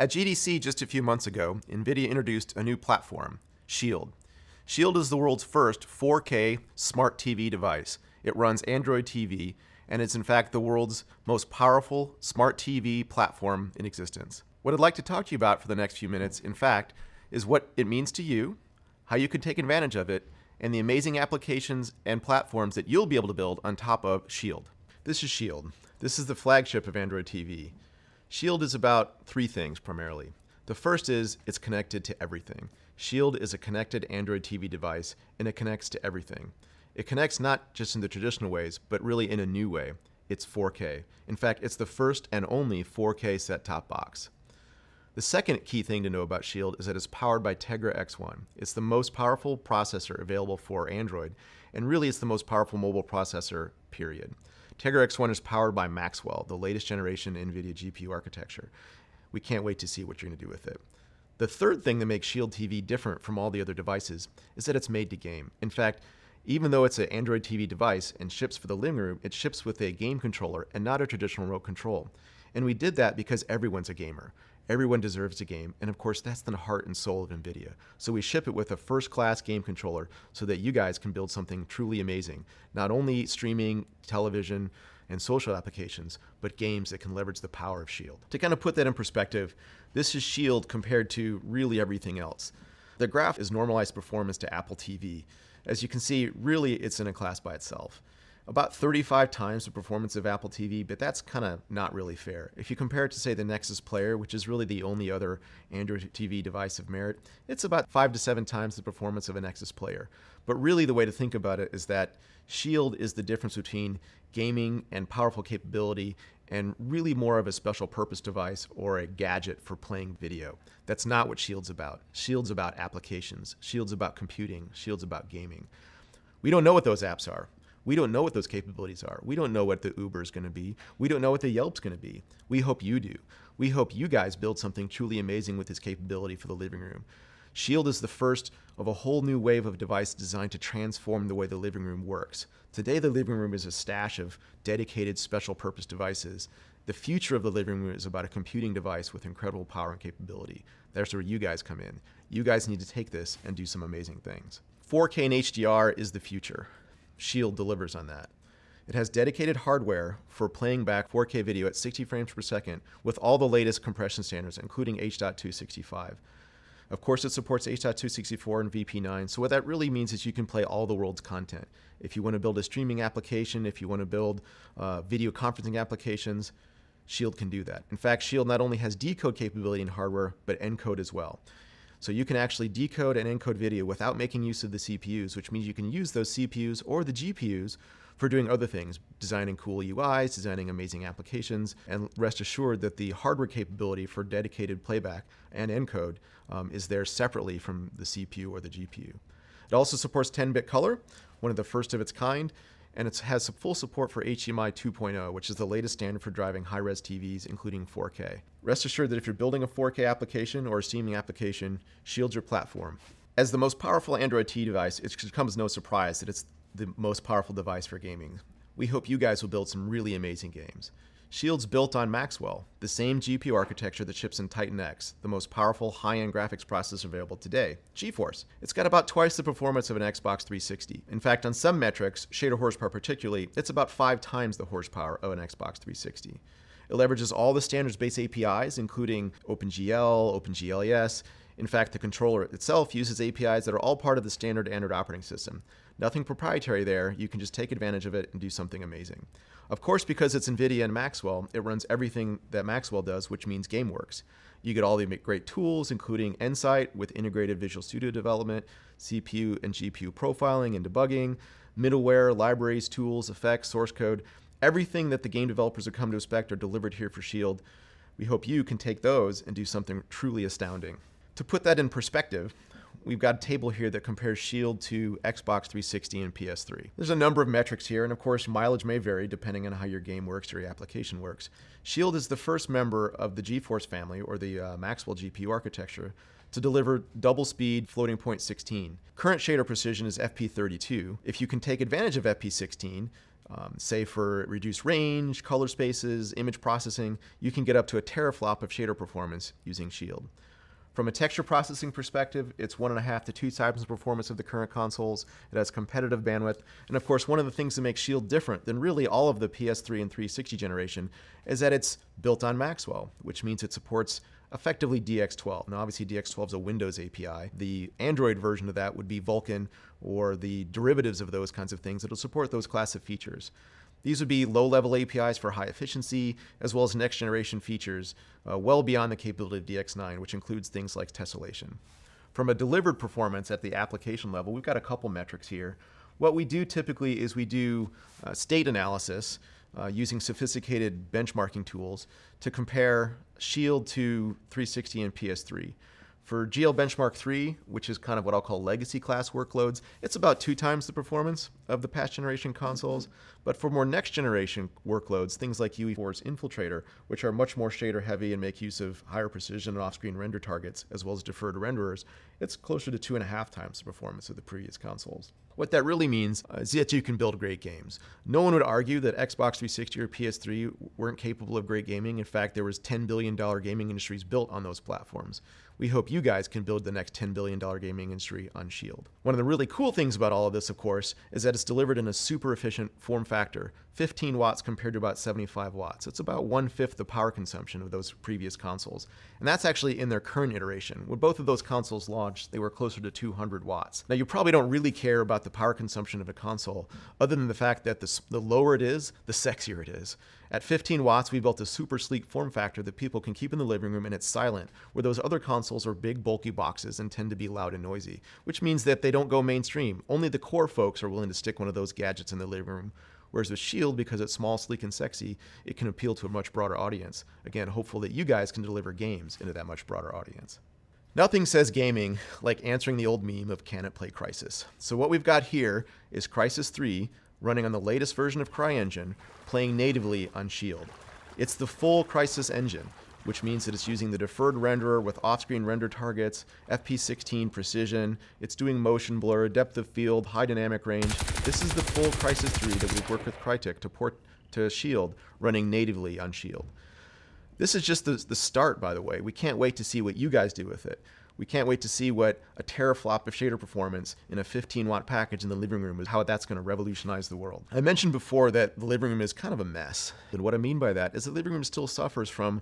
At GDC just a few months ago, NVIDIA introduced a new platform, SHIELD. SHIELD is the world's first 4K smart TV device. It runs Android TV, and it's in fact the world's most powerful smart TV platform in existence. What I'd like to talk to you about for the next few minutes, in fact, is what it means to you, how you can take advantage of it, and the amazing applications and platforms that you'll be able to build on top of SHIELD. This is SHIELD. This is the flagship of Android TV. SHIELD is about three things primarily. The first is it's connected to everything. SHIELD is a connected Android TV device, and it connects to everything. It connects not just in the traditional ways, but really in a new way. It's 4K. In fact, it's the first and only 4K set-top box. The second key thing to know about SHIELD is that it's powered by Tegra X1. It's the most powerful processor available for Android, and really it's the most powerful mobile processor, period. Tegra X1 is powered by Maxwell, the latest generation NVIDIA GPU architecture. We can't wait to see what you're going to do with it. The third thing that makes SHIELD TV different from all the other devices is that it's made to game. In fact, even though it's an Android TV device and ships for the living room, it ships with a game controller and not a traditional remote control. And we did that because everyone's a gamer. Everyone deserves a game, and of course that's the heart and soul of NVIDIA. So we ship it with a first-class game controller so that you guys can build something truly amazing. Not only streaming, television, and social applications, but games that can leverage the power of SHIELD. To kind of put that in perspective, this is SHIELD compared to really everything else. The graph is normalized performance to Apple TV. As you can see, really it's in a class by itself. About 35 times the performance of Apple TV, but that's kind of not really fair. If you compare it to, say, the Nexus player, which is really the only other Android TV device of merit, it's about 5 to 7 times the performance of a Nexus player. But really the way to think about it is that SHIELD is the difference between gaming and powerful capability and really more of a special purpose device or a gadget for playing video. That's not what SHIELD's about. SHIELD's about applications. SHIELD's about computing. SHIELD's about gaming. We don't know what those apps are. We don't know what those capabilities are. We don't know what the Uber is going to be. We don't know what the Yelp's going to be. We hope you do. We hope you guys build something truly amazing with this capability for the living room. SHIELD is the first of a whole new wave of devices designed to transform the way the living room works. Today, the living room is a stash of dedicated special purpose devices. The future of the living room is about a computing device with incredible power and capability. That's where you guys come in. You guys need to take this and do some amazing things. 4K and HDR is the future. SHIELD delivers on that. It has dedicated hardware for playing back 4K video at 60 frames per second with all the latest compression standards, including H.265. Of course, it supports H.264 and VP9, so what that really means is you can play all the world's content. If you want to build a streaming application, if you want to build video conferencing applications, SHIELD can do that. In fact, SHIELD not only has decode capability in hardware, but encode as well. So you can actually decode and encode video without making use of the CPUs, which means you can use those CPUs or the GPUs for doing other things, designing cool UIs, designing amazing applications, and rest assured that the hardware capability for dedicated playback and encode is there separately from the CPU or the GPU. It also supports 10-bit color, one of the first of its kind, and it has full support for HDMI 2.0, which is the latest standard for driving high-res TVs, including 4K. Rest assured that if you're building a 4K application or a streaming application, SHIELD's your platform. As the most powerful Android TV device, it comes no surprise that it's the most powerful device for gaming. We hope you guys will build some really amazing games. SHIELD's built on Maxwell, the same GPU architecture that ships in Titan X, the most powerful high-end graphics processor available today, GeForce. It's got about twice the performance of an Xbox 360. In fact, on some metrics, shader horsepower particularly, it's about 5 times the horsepower of an Xbox 360. It leverages all the standards-based APIs, including OpenGL, OpenGLES. In fact, the controller itself uses APIs that are all part of the standard Android operating system. Nothing proprietary there. You can just take advantage of it and do something amazing. Of course, because it's NVIDIA and Maxwell, it runs everything that Maxwell does, which means GameWorks. You get all the great tools, including NSight with integrated Visual Studio development, CPU and GPU profiling and debugging, middleware, libraries, tools, effects, source code. Everything that the game developers have come to expect are delivered here for SHIELD. We hope you can take those and do something truly astounding. To put that in perspective, we've got a table here that compares SHIELD to Xbox 360 and PS3. There's a number of metrics here, and of course, mileage may vary depending on how your game works or your application works. SHIELD is the first member of the GeForce family, or the Maxwell GPU architecture, to deliver double-speed floating point 16. Current shader precision is FP32. If you can take advantage of FP16, say for reduced range, color spaces, image processing, you can get up to a teraflop of shader performance using SHIELD. From a texture processing perspective, it's 1.5 to 2 times the performance of the current consoles. It has competitive bandwidth. And of course, one of the things that makes SHIELD different than really all of the PS3 and 360 generation is that it's built on Maxwell, which means it supports effectively DX12. Now, obviously, DX12 is a Windows API. The Android version of that would be Vulkan or the derivatives of those kinds of things. It'll support those class of features. These would be low-level APIs for high efficiency, as well as next-generation features well beyond the capability of DX9, which includes things like tessellation. From a delivered performance at the application level, we've got a couple metrics here. What we do typically is we do state analysis using sophisticated benchmarking tools to compare SHIELD to 360 and PS3. For GL Benchmark 3, which is kind of what I'll call legacy class workloads, it's about 2 times the performance of the past generation consoles. But for more next generation workloads, things like UE4's Infiltrator, which are much more shader heavy and make use of higher precision and off-screen render targets, as well as deferred renderers, it's closer to 2.5 times the performance of the previous consoles. What that really means is that you can build great games. No one would argue that Xbox 360 or PS3 weren't capable of great gaming. In fact, there was $10 billion gaming industries built on those platforms. We hope you guys can build the next $10 billion gaming industry on SHIELD. One of the really cool things about all of this, of course, is that it's delivered in a super efficient form factor, 15 watts compared to about 75 watts. It's about 1/5 the power consumption of those previous consoles. And that's actually in their current iteration. When both of those consoles launched, they were closer to 200 watts. Now, you probably don't really care about the power consumption of a console, other than the fact that the lower it is, the sexier it is. At 15 watts, we built a super sleek form factor that people can keep in the living room and it's silent, where those other consoles are big, bulky boxes and tend to be loud and noisy, which means that they don't go mainstream. Only the core folks are willing to stick one of those gadgets in the living room. Whereas with SHIELD, because it's small, sleek, and sexy, it can appeal to a much broader audience. Again, hopeful that you guys can deliver games into that much broader audience. Nothing says gaming like answering the old meme of, can it play Crysis? So what we've got here is Crysis 3, running on the latest version of CryEngine, playing natively on SHIELD. It's the full Crysis engine, which means that it's using the deferred renderer with off-screen render targets, FP16 precision, it's doing motion blur, depth of field, high dynamic range. This is the full Crysis 3 that we've worked with Crytek to port to SHIELD, running natively on SHIELD. This is just the start, by the way. We can't wait to see what you guys do with it. We can't wait to see what a teraflop of shader performance in a 15-watt package in the living room is, how that's going to revolutionize the world. I mentioned before that the living room is kind of a mess. And what I mean by that is the living room still suffers from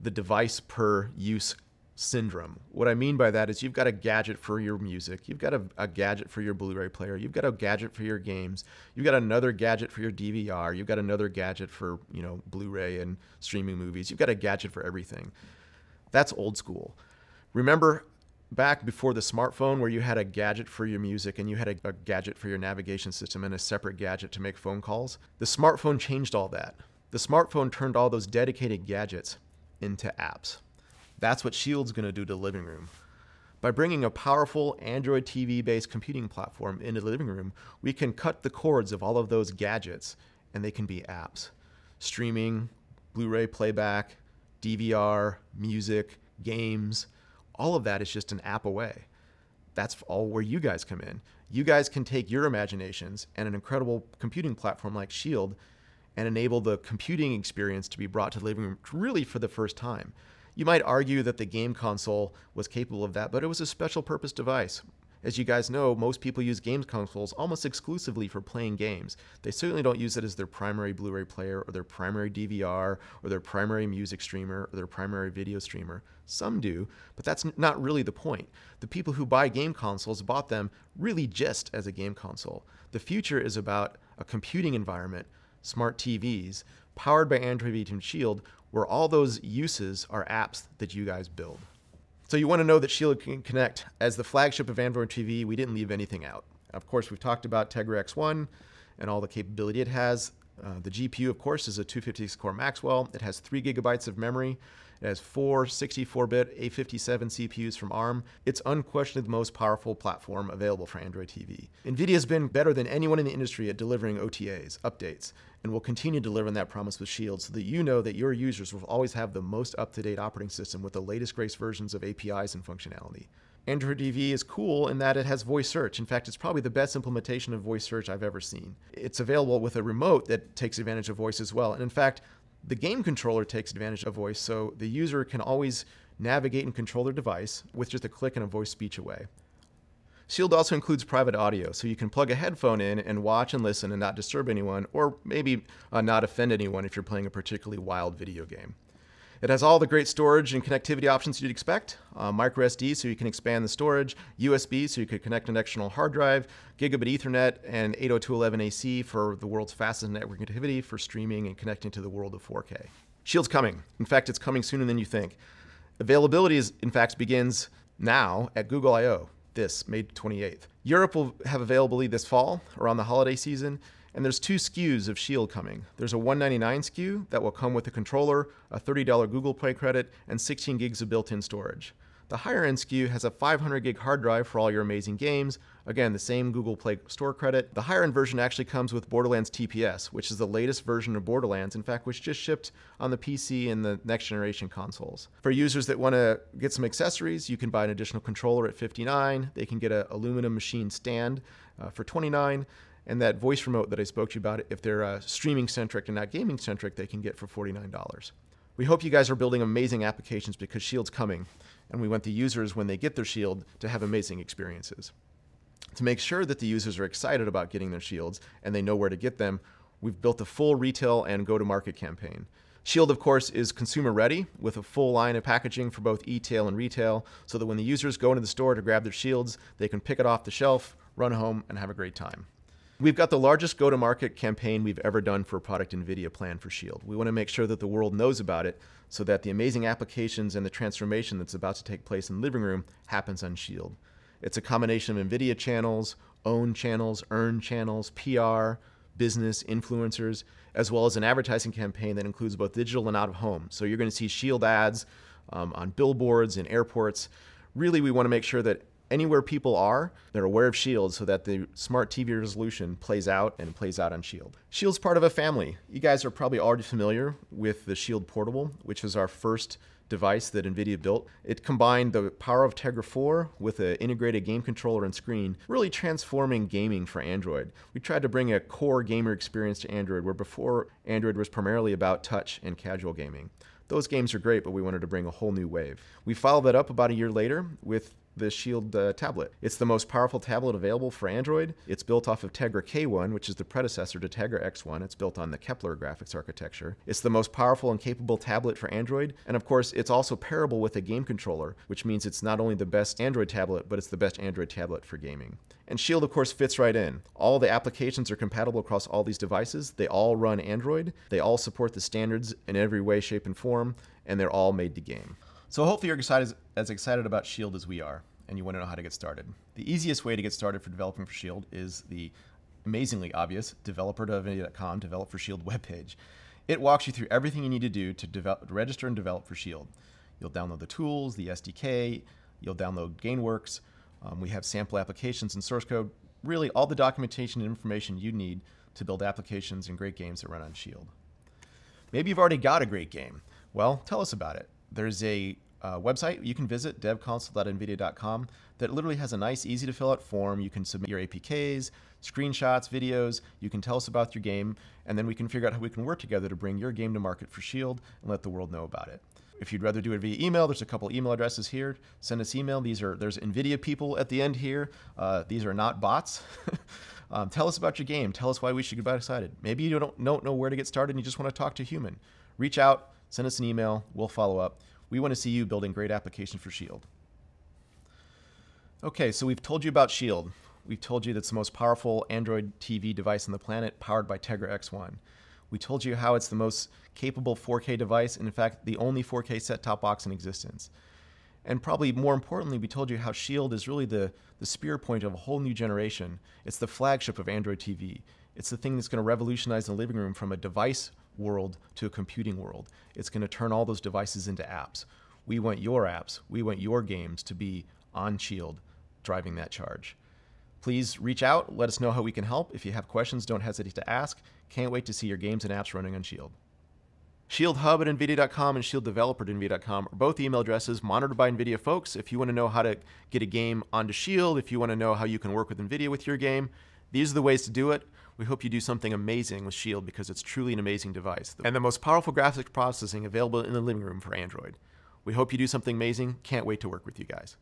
the device per use syndrome. What I mean by that is you've got a gadget for your music, you've got a gadget for your Blu-ray player, you've got a gadget for your games, you've got another gadget for your DVR, you've got another gadget for, you know, Blu-ray and streaming movies, you've got a gadget for everything. That's old school. Remember back before the smartphone, where you had a gadget for your music and you had a gadget for your navigation system and a separate gadget to make phone calls? The smartphone changed all that. The smartphone turned all those dedicated gadgets into apps. That's what SHIELD's going to do to the living room. By bringing a powerful Android TV-based computing platform into the living room, we can cut the cords of all of those gadgets and they can be apps. Streaming, Blu-ray playback, DVR, music, games. All of that is just an app away. That's all where you guys come in. You guys can take your imaginations and an incredible computing platform like SHIELD and enable the computing experience to be brought to the living room really for the first time. You might argue that the game console was capable of that, but it was a special purpose device. As you guys know, most people use game consoles almost exclusively for playing games. They certainly don't use it as their primary Blu-ray player or their primary DVR or their primary music streamer or their primary video streamer. Some do, but that's not really the point. The people who buy game consoles bought them really just as a game console. The future is about a computing environment, smart TVs, powered by Android TV and SHIELD, where all those uses are apps that you guys build. So you want to know that SHIELD can connect. As the flagship of Android TV, we didn't leave anything out. Of course, we've talked about Tegra X1 and all the capability it has. The GPU, of course, is a 256-core Maxwell. It has 3 GB of memory. It has 4 64-bit A57 CPUs from ARM. It's unquestionably the most powerful platform available for Android TV. NVIDIA's been better than anyone in the industry at delivering OTAs, updates, and will continue delivering that promise with SHIELD so that you know that your users will always have the most up-to-date operating system with the latest, greatest versions of APIs and functionality. Android TV is cool in that it has voice search. In fact, it's probably the best implementation of voice search I've ever seen. It's available with a remote that takes advantage of voice as well. And in fact, the game controller takes advantage of voice, so the user can always navigate and control their device with just a click and a voice speech away. SHIELD also includes private audio, so you can plug a headphone in and watch and listen and not disturb anyone, or maybe not offend anyone if you're playing a particularly wild video game. It has all the great storage and connectivity options you'd expect, microSD so you can expand the storage, USB so you could connect an external hard drive, gigabit Ethernet, and 802.11ac for the world's fastest network connectivity for streaming and connecting to the world of 4K. SHIELD's coming. In fact, it's coming sooner than you think. Availability, begins now at Google I.O. this May 28th. Europe will have availability this fall around the holiday season, and there's two SKUs of SHIELD coming. There's a $199 SKU that will come with a controller, a $30 Google Play credit, and 16 gigs of built-in storage. The higher-end SKU has a 500 gig hard drive for all your amazing games. Again, the same Google Play Store credit. The higher-end version actually comes with Borderlands TPS, which is the latest version of Borderlands, in fact, which just shipped on the PC and the next-generation consoles. For users that want to get some accessories, you can buy an additional controller at $59. They can get an aluminum machine stand for $29. And that voice remote that I spoke to you about, if they're streaming-centric and not gaming-centric, they can get for $49. We hope you guys are building amazing applications because SHIELD's coming, and we want the users, when they get their SHIELD, to have amazing experiences. To make sure that the users are excited about getting their SHIELDs and they know where to get them, we've built a full retail and go-to-market campaign. SHIELD, of course, is consumer-ready with a full line of packaging for both e-tail and retail, so that when the users go into the store to grab their SHIELDs, they can pick it off the shelf, run home, and have a great time. We've got the largest go-to-market campaign we've ever done for a product NVIDIA plan for SHIELD. We want to make sure that the world knows about it so that the amazing applications and the transformation that's about to take place in the living room happens on SHIELD. It's a combination of NVIDIA channels, own channels, earn channels, PR, business, influencers, as well as an advertising campaign that includes both digital and out-of-home. So you're going to see SHIELD ads on billboards and airports. Really, we want to make sure that anywhere people are, they're aware of SHIELD so that the smart TV resolution plays out and plays out on SHIELD. SHIELD's part of a family. You guys are probably already familiar with the SHIELD Portable, which was our first device that NVIDIA built. It combined the power of Tegra 4 with an integrated game controller and screen, really transforming gaming for Android. We tried to bring a core gamer experience to Android, where before Android was primarily about touch and casual gaming. Those games are great, but we wanted to bring a whole new wave. We followed that up about a year later with the SHIELD tablet. It's the most powerful tablet available for Android. It's built off of Tegra K1, which is the predecessor to Tegra X1. It's built on the Kepler graphics architecture. It's the most powerful and capable tablet for Android. And of course, it's also pairable with a game controller, which means it's not only the best Android tablet, but it's the best Android tablet for gaming. And SHIELD, of course, fits right in. All the applications are compatible across all these devices. They all run Android. They all support the standards in every way, shape, and form, and they're all made to game. So hopefully you're as excited about SHIELD as we are, and you want to know how to get started. The easiest way to get started for developing for SHIELD is the amazingly obvious developer.nvidia.com Develop for SHIELD webpage. It walks you through everything you need to do to register and develop for SHIELD. You'll download the tools, the SDK, you'll download GameWorks. We have sample applications and source code, really all the documentation and information you need to build applications and great games that run on SHIELD. Maybe you've already got a great game. Well, tell us about it. There's a website you can visit, devconsole.nvidia.com, that literally has a nice, easy to fill out form. You can submit your APKs, screenshots, videos. You can tell us about your game, and then we can figure out how we can work together to bring your game to market for SHIELD and let the world know about it. If you'd rather do it via email, there's a couple email addresses here. Send us email. There's NVIDIA people at the end here. These are not bots. Tell us about your game. Tell us why we should get excited. Maybe you don't know where to get started and you just want to talk to a human. Reach out, send us an email. We'll follow up. We want to see you building great applications for SHIELD. Okay, so we've told you about SHIELD. We've told you that's the most powerful Android TV device on the planet, powered by Tegra X1. We told you how it's the most capable 4K device, and in fact, the only 4K set-top box in existence. And probably more importantly, we told you how SHIELD is really the spear point of a whole new generation. It's the flagship of Android TV. It's the thing that's going to revolutionize the living room from a device world to a computing world. It's going to turn all those devices into apps. We want your apps. We want your games to be on SHIELD, driving that charge. Please reach out. Let us know how we can help. If you have questions, don't hesitate to ask. Can't wait to see your games and apps running on SHIELD. ShieldHub at NVIDIA.com and ShieldDeveloper@NVIDIA.com are both email addresses monitored by NVIDIA folks. If you want to know how to get a game onto Shield, if you want to know how you can work with NVIDIA with your game, these are the ways to do it. We hope you do something amazing with Shield because it's truly an amazing device and the most powerful graphics processing available in the living room for Android. We hope you do something amazing. Can't wait to work with you guys.